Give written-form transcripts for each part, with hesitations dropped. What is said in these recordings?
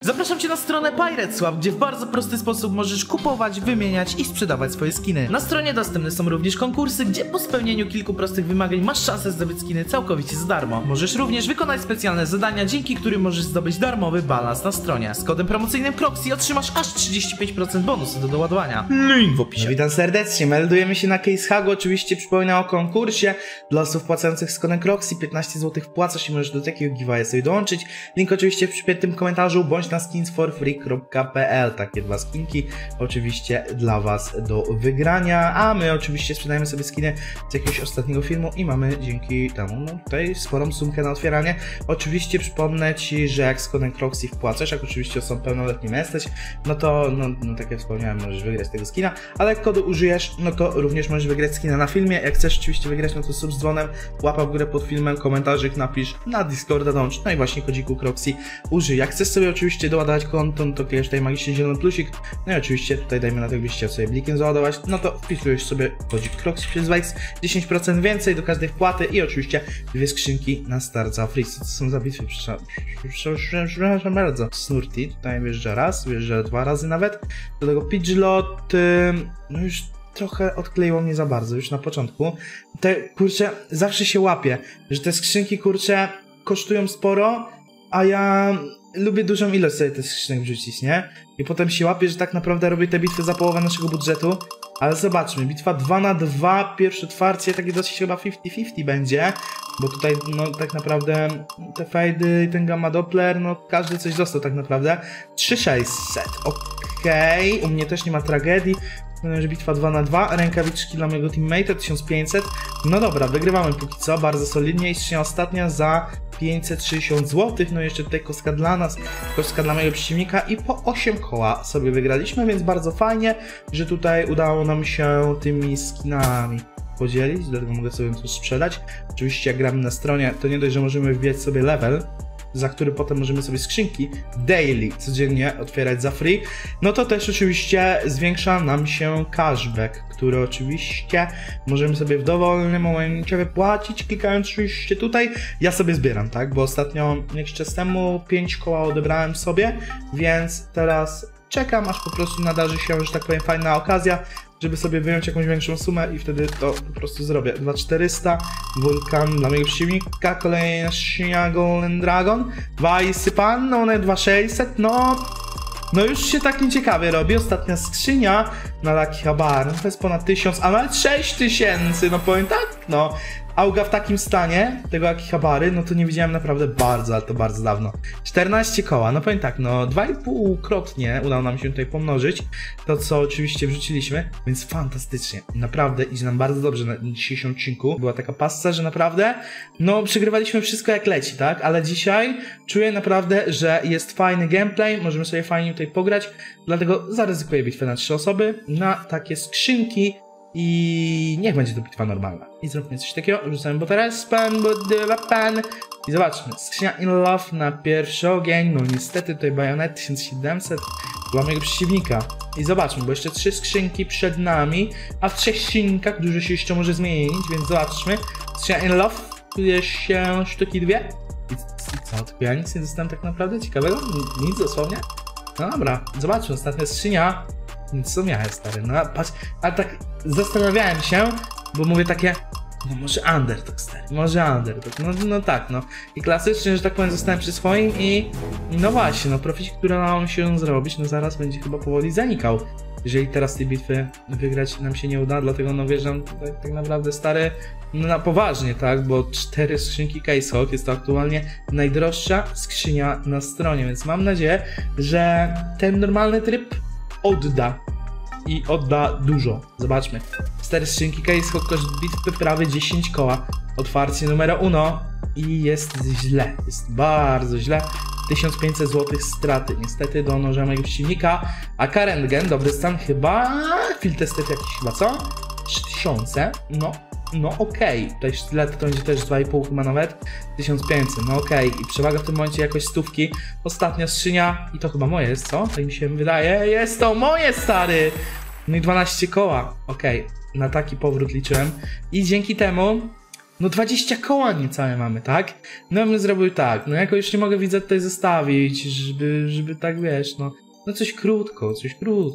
Zapraszam Cię na stronę PirateSwap, gdzie w bardzo prosty sposób możesz kupować, wymieniać i sprzedawać swoje skiny. Na stronie dostępne są również konkursy, gdzie po spełnieniu kilku prostych wymagań masz szansę zdobyć skiny całkowicie za darmo. Możesz również wykonać specjalne zadania, dzięki którym możesz zdobyć darmowy balans na stronie. Z kodem promocyjnym KROXXI otrzymasz aż 35% bonusu do doładowania. Link w opisie. Witam serdecznie, meldujemy się na CaseHugu. Oczywiście przypominam o konkursie dla osób płacących z kodem KROXXI. 15 zł wpłacasz i możesz do takiego giveawaya sobie dołączyć. Link oczywiście w przypiętym komentarzu, bądź na skinsforfree.pl. Takie dwa skinki oczywiście dla Was do wygrania, a my oczywiście sprzedajemy sobie skiny z jakiegoś ostatniego filmu i mamy dzięki temu tutaj sporą sumkę na otwieranie. Oczywiście przypomnę Ci, że jak z kodem KROXXI wpłacasz, jak oczywiście osobą pełnoletnim jesteś, no to tak jak wspomniałem, możesz wygrać tego skina, ale jak kodu użyjesz, no to również możesz wygrać skina na filmie. Jak chcesz oczywiście wygrać, no to sub z dzwonem, łapa w górę pod filmem, komentarzyk napisz, na Discorda dołącz, no i właśnie kodziku KROXXI użyj. Jak chcesz sobie oczywiście doładować konto, to klikasz tutaj magiczny zielony plusik, no i oczywiście tutaj dajmy na to, gdybyś chciał sobie blikiem załadować, no to wpisujesz sobie kodzik KROXXI przez Wajs, 10% więcej do każdej wpłaty i oczywiście dwie skrzynki na starca free. Co to są za bitwy? Przepraszam bardzo. Snurty, tutaj wjeżdża raz, wjeżdża dwa razy nawet, do tego Pidgeot, no już trochę odkleiło mnie za bardzo, już na początku. Te, kurczę, zawsze się łapie, że te skrzynki, kurczę, kosztują sporo, a ja lubię dużą ilość sobie tych skrzynek wrzucić, nie? I potem się łapię, że tak naprawdę robię te bitwy za połowę naszego budżetu. Ale zobaczmy, bitwa 2 na 2, pierwsze otwarcie, takie dosyć chyba 50-50 będzie. Bo tutaj, no tak naprawdę, te fajdy i ten gamma doppler, no każdy coś dostał tak naprawdę. 3600, okej, u mnie też nie ma tragedii. Że bitwa 2 na 2, rękawiczki dla mojego teammate'a 1500. No dobra, wygrywamy póki co, bardzo solidnie i skrzynia ostatnia za 560 zł, no i jeszcze tutaj kostka dla nas, kostka dla mojego przeciwnika i po 8 koła sobie wygraliśmy, więc bardzo fajnie, że tutaj udało nam się tymi skinami podzielić, dlatego mogę sobie to sprzedać. Oczywiście jak gramy na stronie, to nie dość, że możemy wbijać sobie level, za który potem możemy sobie skrzynki daily, codziennie otwierać za free, no to też oczywiście zwiększa nam się cashback, który oczywiście możemy sobie w dowolnym momencie wypłacić, klikając oczywiście tutaj. Ja sobie zbieram, tak, bo ostatnio jakiś czas temu 5 koła odebrałem sobie, więc teraz czekam, aż po prostu nadarzy się, że tak powiem, fajna okazja, żeby sobie wyjąć jakąś większą sumę i wtedy to po prostu zrobię. 2400, Vulkan dla mojego przeciwnika, kolejna skrzynia Golden Dragon, Wajsy Pan, no one 2600, no już się tak nieciekawie robi. Ostatnia skrzynia na Lucky Habar, no to jest ponad 1000, a nawet 6000, no powiem tak, no. Auga w takim stanie, tego Lucky Habary, no to nie widziałem naprawdę bardzo, ale to bardzo dawno. 14 koła, no powiem tak, no 2,5-krotnie udało nam się tutaj pomnożyć to, co oczywiście wrzuciliśmy, więc fantastycznie. Naprawdę idzie nam bardzo dobrze na dzisiejszym odcinku. Była taka passa, że naprawdę, no przegrywaliśmy wszystko jak leci, tak? Ale dzisiaj czuję naprawdę, że jest fajny gameplay, możemy sobie fajnie tutaj pograć, dlatego zaryzykuję bitwę na 3 osoby, na takie skrzynki. I niech będzie to bitwa normalna. I zróbmy coś takiego, rzucamy pan. I zobaczmy, skrzynia in love na pierwszy ogień, no niestety tutaj bajonet 1700 dla mojego przeciwnika. I zobaczmy, bo jeszcze 3 skrzynki przed nami, a w 3 skrzynkach dużo się jeszcze może zmienić, więc zobaczmy. Skrzynia in love, tu jest się sztuki 2. I co, tylko ja nic nie dostałem tak naprawdę ciekawego, nic dosłownie. No dobra, zobaczmy, ostatnia skrzynia. Co miałem, stary, no patrz, ale tak zastanawiałem się, bo mówię takie, no może Undertok, stary, może Undertok, no tak, no. I klasycznie, że tak powiem, zostałem przy swoim i no właśnie, no profit, który nam się zrobić, no zaraz będzie chyba powoli zanikał. Jeżeli teraz tej bitwy wygrać nam się nie uda, dlatego no wierzę tak naprawdę, stary, no na poważnie, tak, bo 4 skrzynki CaseHug jest to aktualnie najdroższa skrzynia na stronie, więc mam nadzieję, że ten normalny tryb odda i odda dużo. Zobaczmy. 4 skrzynki CaseHug, koszt bitwy prawie 10 koła. Otwarcie numer 1 i jest źle. Jest bardzo źle. 1500 zł straty. Niestety do noża mojego przeciwnika. A Karengen, dobry stan chyba. Filtestet jakiś chyba, co? 3000. No okej. Tutaj sztylet to będzie też 2,5 chyba nawet. 1500, no okej. I przewaga w tym momencie jakoś stówki. Ostatnia skrzynia i to chyba moje jest, co? Tak mi się wydaje. Jest to moje, stary! No i 12 koła. Okej. Na taki powrót liczyłem. I dzięki temu No 20 koła niecałe mamy, tak? No ja bym zrobił tak, no jakoś nie mogę widza tutaj zostawić, żeby tak, wiesz, no. No coś krótko,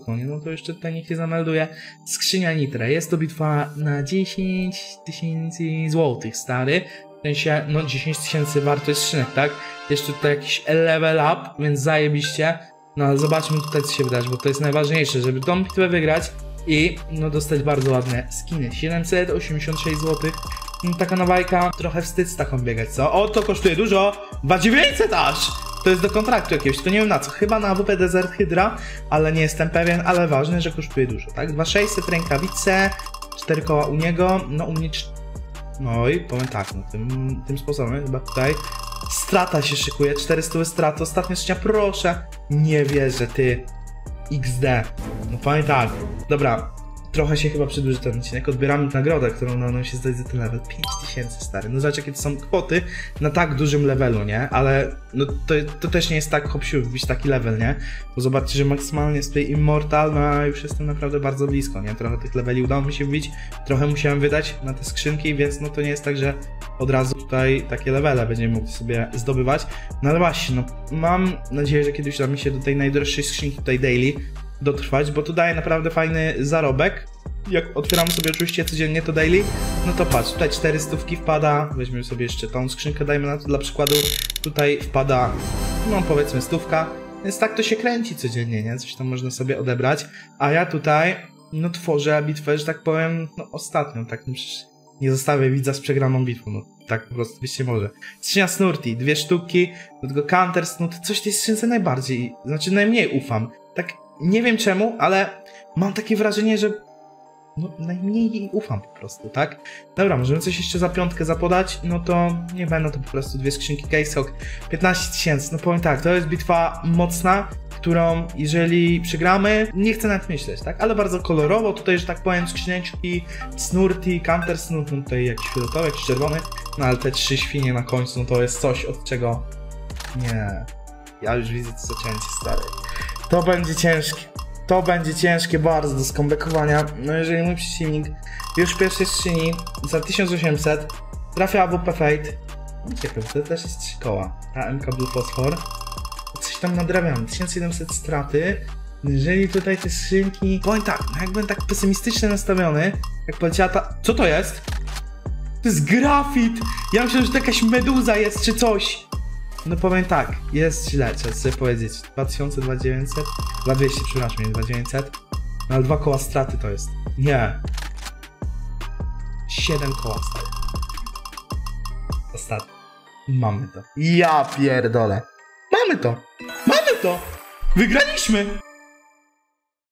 nie? No to jeszcze tutaj niech się zamelduje. Skrzynia Nitra, jest to bitwa na 10 000 złotych, stary. W sensie, no 10 000 wartość skrzynek, tak? Jeszcze tutaj jakiś level up, więc zajebiście. No ale zobaczmy tutaj, co się wydarzy, bo to jest najważniejsze, żeby tą bitwę wygrać i no dostać bardzo ładne skiny. 786 zł. No, taka nawajka, trochę wstyd z taką biegać, co? O, to kosztuje dużo! 2900 aż! To jest do kontraktu jakiegoś, to nie wiem na co, chyba na AWP Desert Hydra, ale nie jestem pewien, ale ważne, że kosztuje dużo, tak? 2600 rękawice, 4 koła u niego, no u mnie... No i powiem tak, no, tym sposobem chyba tutaj strata się szykuje, 400 strat, ostatnia skrzynia, proszę, nie wierzę, ty, XD, no powiem tak, dobra. Trochę się chyba przedłuży ten odcinek, odbieramy nagrodę, którą nam się zdać za ten level, 5000, stary, no zobacz jakie to są kwoty na tak dużym levelu, nie? Ale no to też nie jest tak hop-siu wbić taki level, nie? Bo zobaczcie, że maksymalnie jest tutaj Immortal, no już jestem naprawdę bardzo blisko, nie? Trochę tych leveli udało mi się wbić, trochę musiałem wydać na te skrzynki, więc no to nie jest tak, że od razu tutaj takie levele będziemy mogli sobie zdobywać. No ale właśnie, no mam nadzieję, że kiedyś uda mi się do tej najdroższej skrzynki tutaj daily dotrwać, bo to daje naprawdę fajny zarobek. Jak otwieram sobie oczywiście codziennie to daily, no to patrz, tutaj 400 wpada, weźmiemy sobie jeszcze tą skrzynkę, dajmy na to dla przykładu, tutaj wpada, no powiedzmy 100, więc tak to się kręci codziennie, nie? Coś tam można sobie odebrać, a ja tutaj, no tworzę bitwę, że tak powiem, no ostatnią, tak, nie zostawię widza z przegraną bitwą, no tak po prostu być nie może. Skrzynia Snurti, 2 sztuki, do tego Counter Snut, coś tej skrzynce najbardziej, znaczy najmniej ufam, tak. Nie wiem czemu, ale mam takie wrażenie, że no, najmniej jej ufam po prostu, tak? Dobra, możemy coś jeszcze za 5 zapodać, no to nie będą to po prostu 2 skrzynki CaseHug, 15 000, no powiem tak, to jest bitwa mocna, którą jeżeli przegramy, nie chcę nawet myśleć, tak? Ale bardzo kolorowo, tutaj, że tak powiem, skrzyneczki, snurti, counter snut, no tutaj jakiś fioletowy, jakiś czerwony, no ale te 3 świnie na końcu, no to jest coś, od czego nie, ja już widzę co cięcie, stary. To będzie ciężkie bardzo do skombekowania. No jeżeli mój przeciwnik już w pierwszej skrzyni za 1800 trafia AWP Fate, ciekawe, to też jest 3 koła, AMK Blue Fosfor, coś tam nadrabiam, 1700 straty, jeżeli tutaj te skrzynki, powiem tak, no jak byłem tak pesymistycznie nastawiony, jak poleciała ta, co to jest? To jest grafit, ja myślę, że to jakaś meduza jest czy coś. No powiem tak, jest źle, trzeba sobie powiedzieć, 2900, 2200, przepraszam, nie 2900, no ale 2 koła straty to jest, nie, 7 koła straty, ostatnie, mamy to, ja pierdolę, mamy to, wygraliśmy!